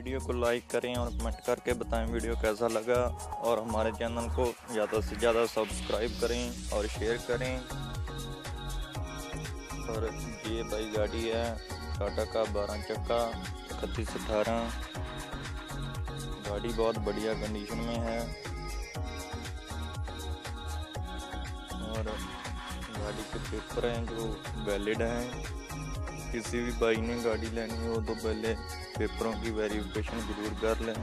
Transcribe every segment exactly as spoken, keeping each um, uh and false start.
Video को like करें और कमेंट करके बताएं वीडियो कैसा लगा, और हमारे चैनल को ज़्यादा से ज़्यादा सब्सक्राइब करें और शेयर करें। और ये भाई गाड़ी है टाटा का बारह चक्का इकतीस अठारह, गाड़ी बहुत बढ़िया कंडीशन में है। और गाड़ी के पेपर हैं जो वैलिड हैं, किसी भी भाई ने गाड़ी लेनी हो तो पहले पेपरों की वेरिफिकेशन ज़रूर कर लें,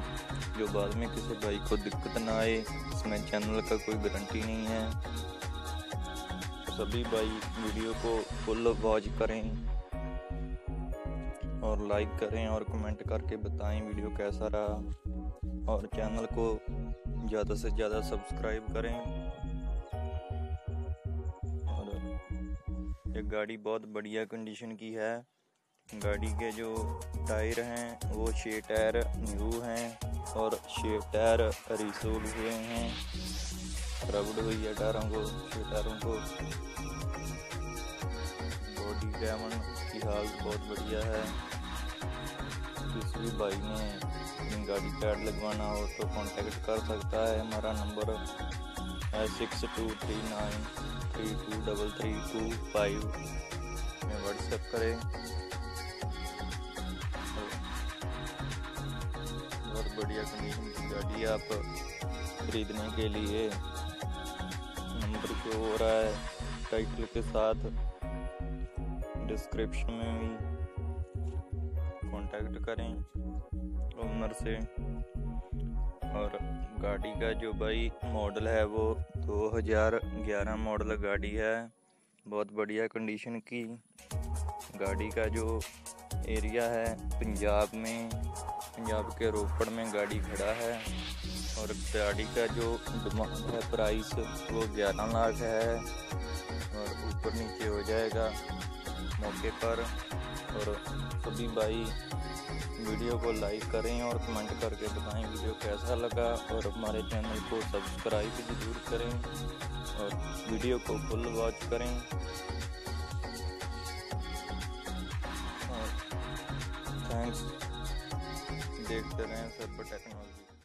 जो बाद में किसी भाई को दिक्कत ना आए। इसमें चैनल का कोई गारंटी नहीं है। सभी भाई वीडियो को फुल वॉच करें और लाइक करें और कमेंट करके बताएं वीडियो कैसा रहा, और चैनल को ज़्यादा से ज़्यादा सब्सक्राइब करें। और ये गाड़ी बहुत बढ़िया कंडीशन की है। गाड़ी के जो टायर हैं वो छः टायर न्यू हैं और छः टायर रिसोल हुए हैं, रबड़ हुई है टायरों को, छः टायरों को। बॉडी डायमंड की हालत बहुत बढ़िया है। किसी भी भाई ने गाड़ी कार्ड लगवाना हो तो कांटेक्ट कर सकता है। हमारा नंबर है six two three nine three two double three two five, में व्हाट्सएप करें। बहुत बढ़िया कंडीशन की गाड़ी आप खरीदने के लिए नंबर शो हो रहा है टाइटल के साथ, डिस्क्रिप्शन में भी कांटेक्ट करें ओनर से। और गाड़ी का जो भाई मॉडल है वो दो हज़ार ग्यारह मॉडल गाड़ी है, बहुत बढ़िया कंडीशन की। गाड़ी का जो एरिया है पंजाब में, पंजाब के रोपड़ में गाड़ी खड़ा है। और गाड़ी का जो डिमांड है प्राइस वो ग्यारह लाख है, और ऊपर नीचे हो जाएगा मौके पर। और सभी भाई वीडियो को लाइक करें और कमेंट करके बताएं वीडियो कैसा लगा, और हमारे चैनल को सब्सक्राइब जरूर करें और वीडियो को फुल वॉच करें। और थैंक्स, देखते रहें सर्ब टेक्नोलॉजी।